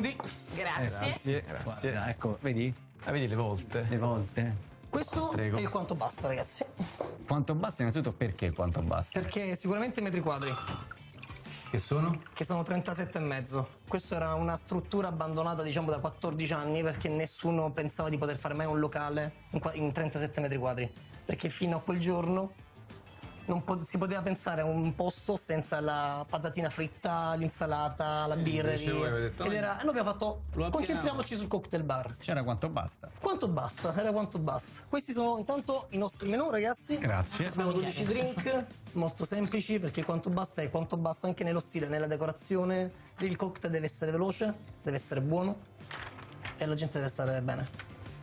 benvenuti. Grazie. Grazie. Guarda, ecco, vedi? Ah, vedi le volte? Le volte. Questo è il quanto basta, ragazzi. Quanto basta, innanzitutto perché quanto basta? Perché sicuramente metri quadri. Che sono? Che sono 37,5. Questa era una struttura abbandonata, diciamo, da 14 anni perché nessuno pensava di poter fare mai un locale in 37 metri quadri. Perché fino a quel giorno non si poteva pensare a un posto senza la patatina fritta, l'insalata, la birra. Noi abbiamo fatto, concentriamoci sul cocktail bar. C'era quanto basta. Quanto basta, era quanto basta. Questi sono intanto i nostri menù, ragazzi. Grazie. Abbiamo 12 drink. Molto semplici, perché quanto basta è quanto basta anche nello stile, nella decorazione. Il cocktail deve essere veloce, deve essere buono e la gente deve stare bene.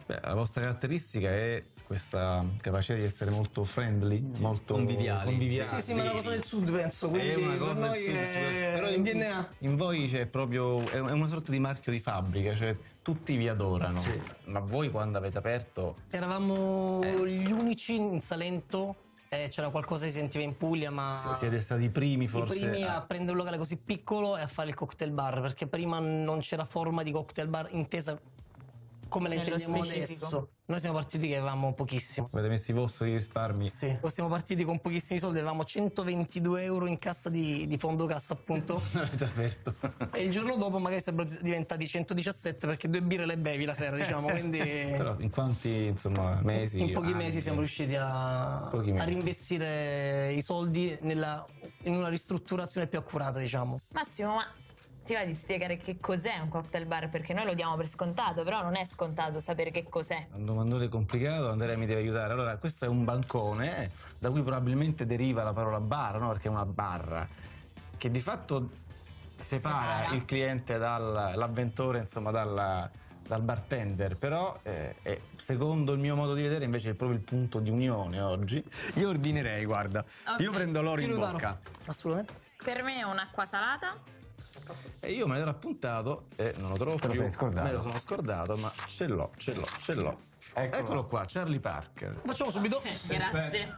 Beh, la vostra caratteristica è questa capacità di essere molto friendly, molto conviviali. Sì, sì, ma è una cosa del sud, penso. Quindi è una cosa del sud, però in DNA. In voi c'è proprio, è una sorta di marchio di fabbrica, cioè tutti vi adorano. Sì. Ma voi quando avete aperto? Eravamo gli unici in Salento. C'era qualcosa che si sentiva in Puglia, ma siete stati i primi forse a prendere un locale così piccolo e a fare il cocktail bar, perché prima non c'era forma di cocktail bar intesa come la intendiamo adesso. Noi siamo partiti che avevamo pochissimo. Avete messo i vostri risparmi? Sì, siamo partiti con pochissimi soldi, avevamo 122 euro in cassa di fondo cassa, appunto. Non avete aperto. E il giorno dopo magari sarebbero diventati 117 perché due birre le bevi la sera, diciamo. Quindi però in quanti, insomma, mesi? In pochi mesi siamo riusciti a reinvestire i soldi in una ristrutturazione più accurata, diciamo. Massimo, ma ti va di spiegare che cos'è un cocktail bar? Perché noi lo diamo per scontato, però non è scontato sapere che cos'è. Un domandone complicato, Andrea mi deve aiutare. Allora, questo è un bancone da cui probabilmente deriva la parola bar, no? Perché è una barra che di fatto separa il cliente dall'avventore, insomma, dal bartender, però secondo il mio modo di vedere invece è proprio il punto di unione oggi. Io ordinerei, guarda, io prendo l'oro in bocca. Assolutamente. Per me è un'acqua salata. E io me l'ero appuntato e non lo trovo più, me lo sono scordato, ma ce l'ho, ce l'ho, ce l'ho. Eccolo qua, Charlie Parker. Facciamo subito. Grazie.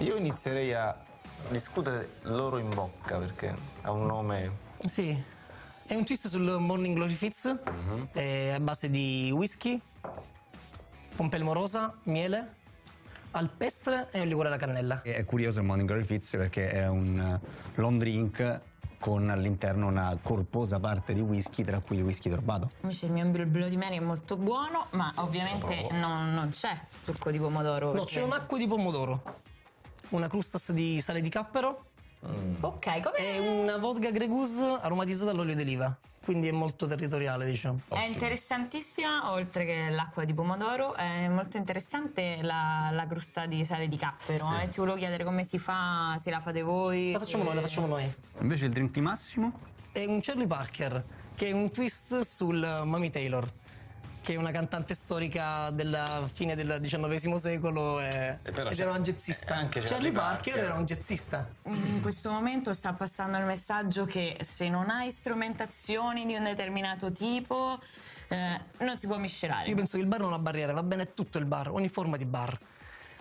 Io inizierei a discutere l'oro in bocca, perché ha un nome... Sì, è un twist sul Morning Glory Fizz, è a base di whisky, pompelmo rosa, miele, alpestre e un liquore alla cannella. È curioso il Morning Glory Fizz perché è un long drink con all'interno una corposa parte di whisky, tra cui il whisky torbato. Invece il mio bulbilo di mare è molto buono, ma sì, ovviamente non c'è succo di pomodoro. No, c'è un'acqua di pomodoro. Una crustas di sale di cappero. Ok, com'è? È una vodka Grey Goose aromatizzata all'olio d'oliva, quindi è molto territoriale, diciamo. Ottimo. È interessantissima, oltre che l'acqua di pomodoro, è molto interessante la crusta di sale di cappero. Sì. Ti volevo chiedere come si fa, se la fate voi. La facciamo noi, la facciamo noi. Invece il drink di Massimo? È un Charlie Parker, che è un twist sul Mommy Taylor, che è una cantante storica della fine del XIX secolo ed era una jazzista. Anche Charlie Parker era un jazzista. In questo momento sta passando il messaggio che se non hai strumentazioni di un determinato tipo non si può miscelare. Io penso che il bar non ha barriere, va bene tutto il bar, ogni forma di bar.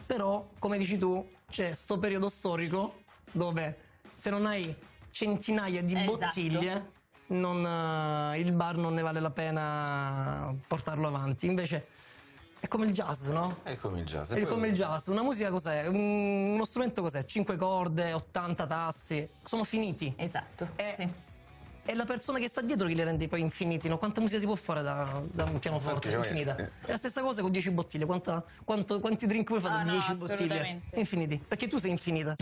Però, come dici tu, c'è sto periodo storico dove se non hai centinaia di bottiglie il bar non ne vale la pena portarlo avanti. Invece è come il jazz, no? È come il jazz. È come il jazz. Una musica cos'è? Uno strumento cos'è? 5 corde, 80 tasti. Sono finiti. Esatto. È la persona che sta dietro che li rende poi infiniti, no? Quanta musica si può fare da un pianoforte infinita? È la stessa cosa con 10 bottiglie. Quanti drink puoi fare da 10 bottiglie? Infiniti. Perché tu sei infinita.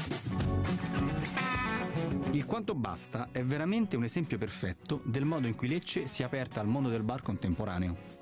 Il Quanto Basta è veramente un esempio perfetto del modo in cui Lecce si è aperta al mondo del bar contemporaneo.